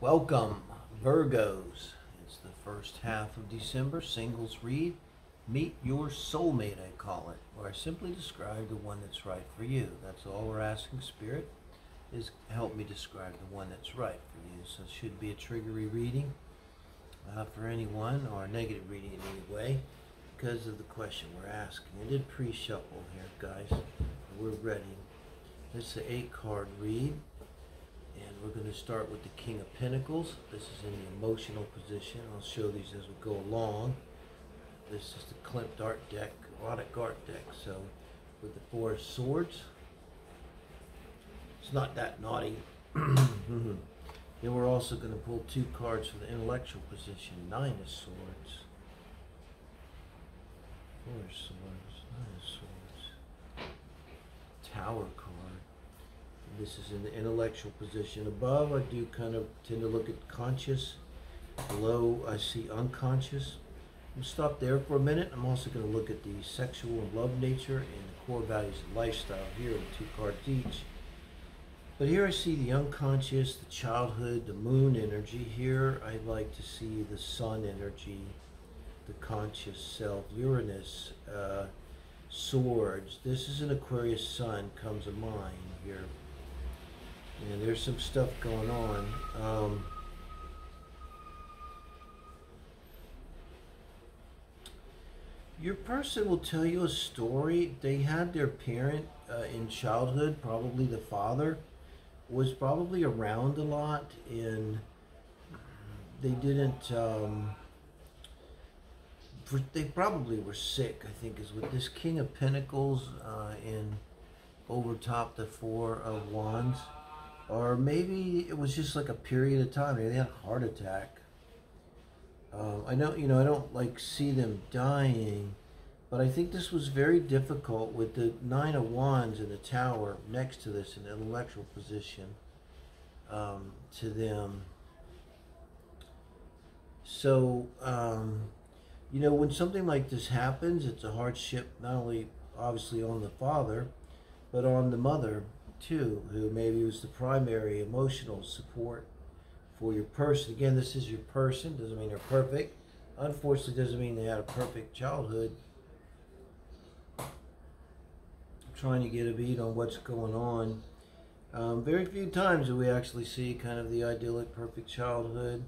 Welcome, Virgos. It's the first half of December. Singles read, meet your soulmate, I call it, or I simply describe the one that's right for you. That's all we're asking, Spirit, is help me describe the one that's right for you. So it should be a triggery reading for anyone, or a negative reading in any way, because of the question we're asking. I did pre-shuffle here, guys. We're ready. It's an 8-card read. And we're going to start with the King of Pentacles. This is in the emotional position. I'll show these as we go along. This is the Klimt art deck, erotic art deck. So with the Four of Swords, it's not that naughty. Then we're also going to pull two cards from the intellectual position. Nine of Swords. Four of Swords. Nine of Swords. Tower card. This is in the intellectual position. Above, I do kind of tend to look at conscious. Below, I see unconscious. I'm going to stop there for a minute. I'm also going to look at the sexual and love nature and the core values of lifestyle here in two cards each. But here I see the unconscious, the childhood, the moon energy. Here I'd like to see the sun energy, the conscious self, Uranus, swords. This is an Aquarius sun, comes of mine here. And there's some stuff going on. Your person will tell you a story. They had their parent in childhood, probably the father, was probably around a lot, and they didn't, they probably were sick, I think, is with this King of Pentacles and over top the Four of Wands. Or maybe it was just like a period of time. Maybe they had a heart attack. I know, you know, I don't like see them dying, but I think this was very difficult with the Nine of Wands in the Tower next to this in the intellectual position to them. So, you know, when something like this happens, it's a hardship not only obviously on the father, but on the mother too, who maybe was the primary emotional support for your person. Again, this is your person. Doesn't mean they're perfect. Unfortunately, doesn't mean they had a perfect childhood. I'm trying to get a beat on what's going on. Very few times do we actually see kind of the idyllic perfect childhood.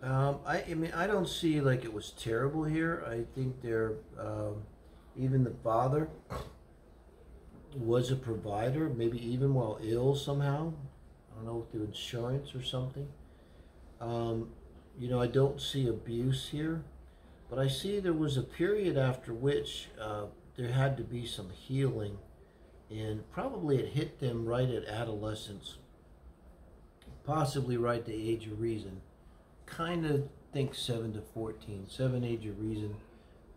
I mean, I don't see like it was terrible here. I think they're, even the father was a provider, maybe even while ill somehow. I don't know, through insurance or something. You know, I don't see abuse here, but I see there was a period after which there had to be some healing, and probably it hit them right at adolescence, possibly right at the age of reason. Kind of think 7 to 14, 7 age of reason,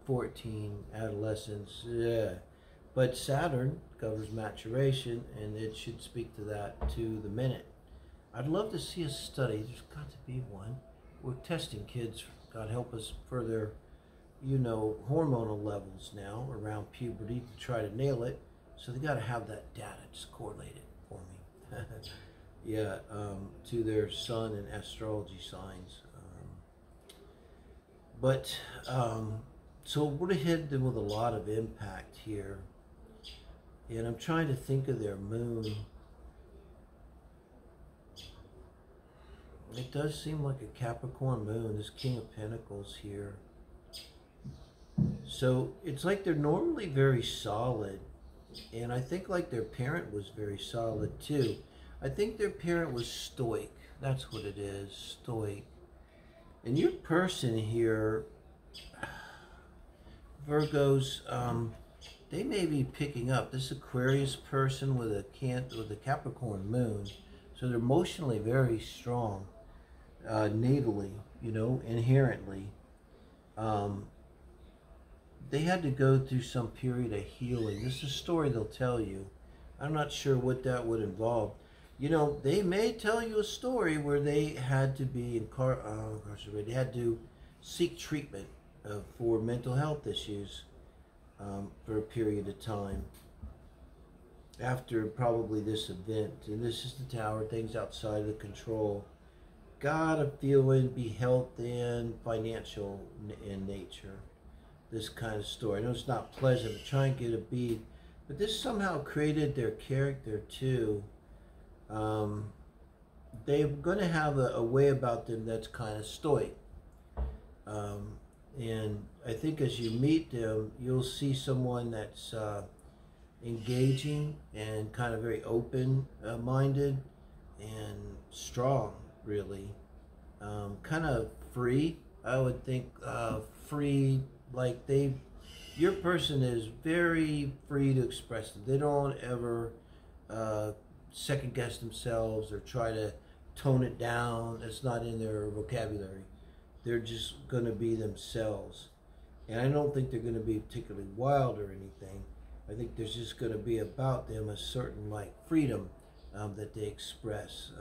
14 adolescence, yeah. But Saturn governs maturation, and it should speak to that to the minute. I'd love to see a study. There's got to be one. We're testing kids, God help us, for their, you know, hormonal levels now around puberty to try to nail it. So they got to have that data just correlated for me. Yeah, to their sun and astrology signs. So we're hit them with a lot of impact here. And I'm trying to think of their moon. It does seem like a Capricorn moon, this King of Pentacles here. So it's like they're normally very solid. And I think like their parent was very solid too. I think their parent was stoic. That's what it is, stoic. And your person here, Virgos, they may be picking up this Aquarius person with a Capricorn moon, so they're emotionally very strong, natally, you know, inherently. They had to go through some period of healing. This is a story they'll tell you. I'm not sure what that would involve. You know, they may tell you a story where they had to be incarcerated. They had to seek treatment for mental health issues. For a period of time after probably this event. And this is the Tower, things outside of the control. got a feeling be health and financial in nature, this kind of story. I know it's not pleasant, but try and get a bead. But this somehow created their character too. They're going to have a way about them that's kind of stoic. And I think as you meet them, you'll see someone that's engaging and kind of very open-minded and strong, really. Kind of free, I would think. Free, like your person is very free to express them. They don't ever second guess themselves or try to tone it down. It's not in their vocabulary. They're just going to be themselves. And I don't think they're going to be particularly wild or anything. I think there's just going to be about them a certain like freedom that they express.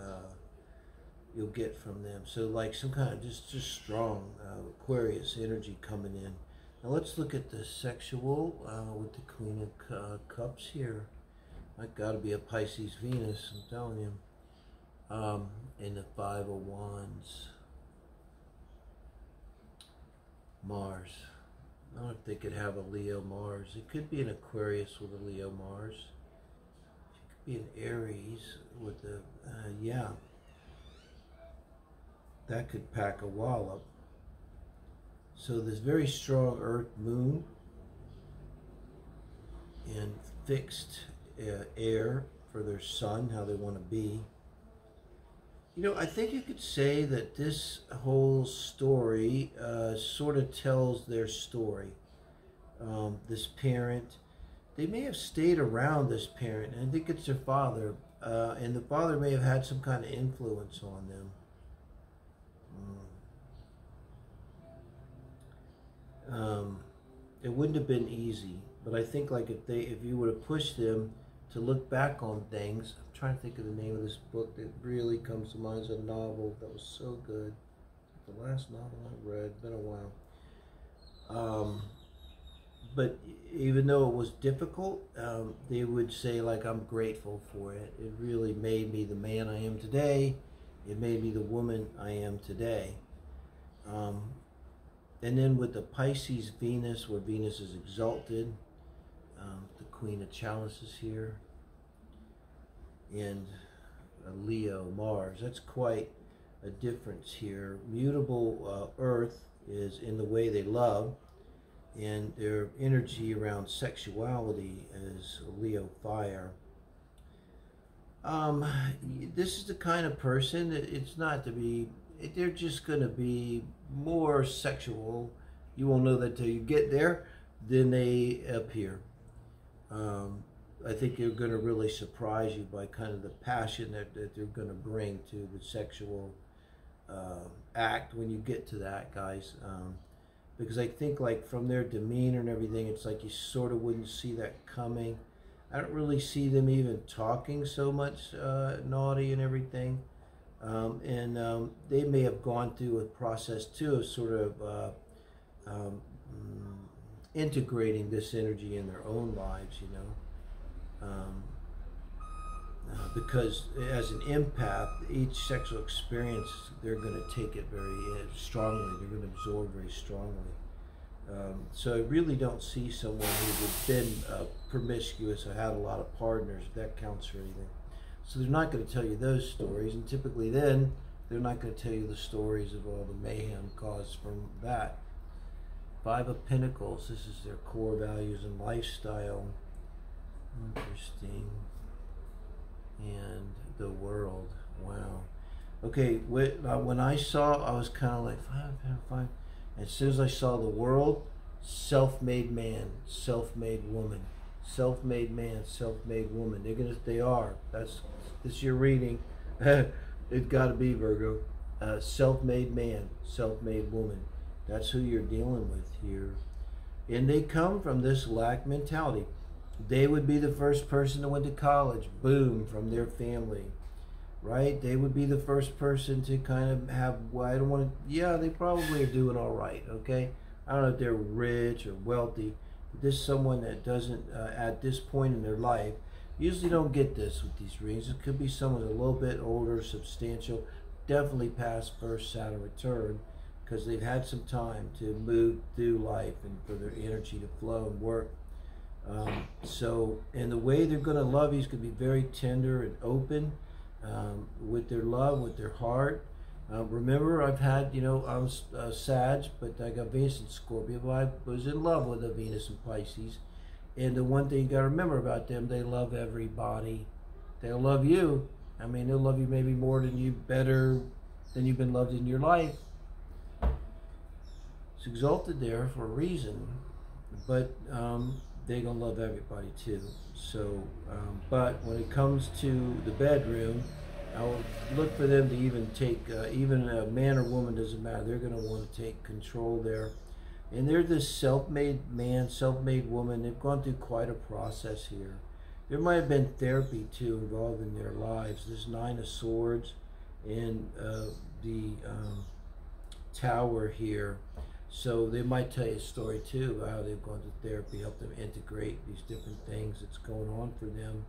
You'll get from them. So like some kind of just strong Aquarius energy coming in. Now let's look at the sexual with the Queen of Cups here. I've got to be a Pisces Venus, I'm telling you. And the Five of Wands. Mars. I don't think it could have a Leo Mars. It could be an Aquarius with a Leo Mars. It could be an Aries with a, yeah. That could pack a wallop. So this very strong Earth, Moon, and fixed air for their sun, how they want to be. You know, I think you could say that this whole story sort of tells their story. This parent, they may have stayed around this parent, and I think it's their father, and the father may have had some kind of influence on them. It wouldn't have been easy, but I think like if you would have pushed them to look back on things. I'm trying to think of the name of this book that really comes to mind. It's a novel that was so good. The last novel I read, been a while. But even though it was difficult, they would say like, I'm grateful for it. It really made me the man I am today. It made me the woman I am today. And then with the Pisces Venus, where Venus is exalted, the Queen of Chalices here, and a Leo Mars, that's quite a difference here. Mutable Earth is in the way they love, and their energy around sexuality is Leo Fire. This is the kind of person, they're just going to be more sexual. You won't know that till you get there, than they appear. I think they're going to really surprise you by kind of the passion that they're going to bring to the sexual act when you get to that, guys. Because I think like from their demeanor and everything, it's like you sort of wouldn't see that coming. I don't really see them even talking so much naughty and everything. They may have gone through a process too of sort of integrating this energy in their own lives, you know, because as an empath, each sexual experience, they're going to take it very strongly, they're going to absorb very strongly. So I really don't see someone who's been promiscuous or had a lot of partners, if that counts for anything. So they're not going to tell you those stories, and typically then, they're not going to tell you the stories of all the mayhem caused from that. Five of Pentacles, this is their core values and lifestyle. Interesting. And the world, wow. Okay, when I saw, I was kind of like, five. As soon as I saw the world, self-made man, self-made woman. Self-made man, self-made woman. They are. That's your reading. It's got to be, Virgo. Self-made man, self-made woman. That's who you're dealing with here. And they come from this lack mentality. They would be the first person that went to college, boom, from their family, right? They would be the first person to kind of have, well, I don't want to, yeah, they probably are doing all right, okay? I don't know if they're rich or wealthy. This is someone that doesn't, at this point in their life, usually don't get this with these readings. It could be someone a little bit older, substantial, definitely past first Saturn return, because they've had some time to move through life and for their energy to flow and work. And the way they're going to love you is going to be very tender and open with their love, with their heart. Remember, I've had, you know, I'm Sag, but I got Venus in Scorpio, but I was in love with a Venus in Pisces. And the one thing you got to remember about them, they love everybody. They'll love you. I mean, they'll love you maybe more than you, better than you've been loved in your life. It's exalted there for a reason, but they're going to love everybody too. So, but when it comes to the bedroom, I would look for them to even take, even a man or woman, doesn't matter, they're going to want to take control there. And they're this self-made man, self-made woman. They've gone through quite a process here. There might have been therapy too involved in their lives. This Nine of Swords and the Tower here. So they might tell you a story too, how they've gone to therapy, help them integrate these different things that's going on for them.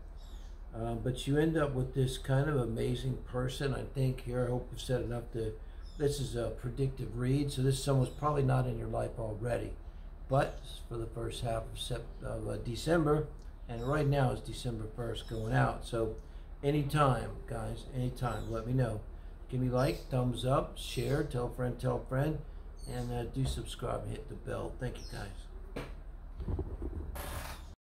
But you end up with this kind of amazing person, I think here. I hope you've said enough to, this is a predictive read, so this someone's probably not in your life already. But for the first half of December, and right now is December 1st going out. So anytime, guys, anytime, let me know. Give me like, thumbs up, share, tell a friend, and do subscribe and hit the bell. Thank you, guys.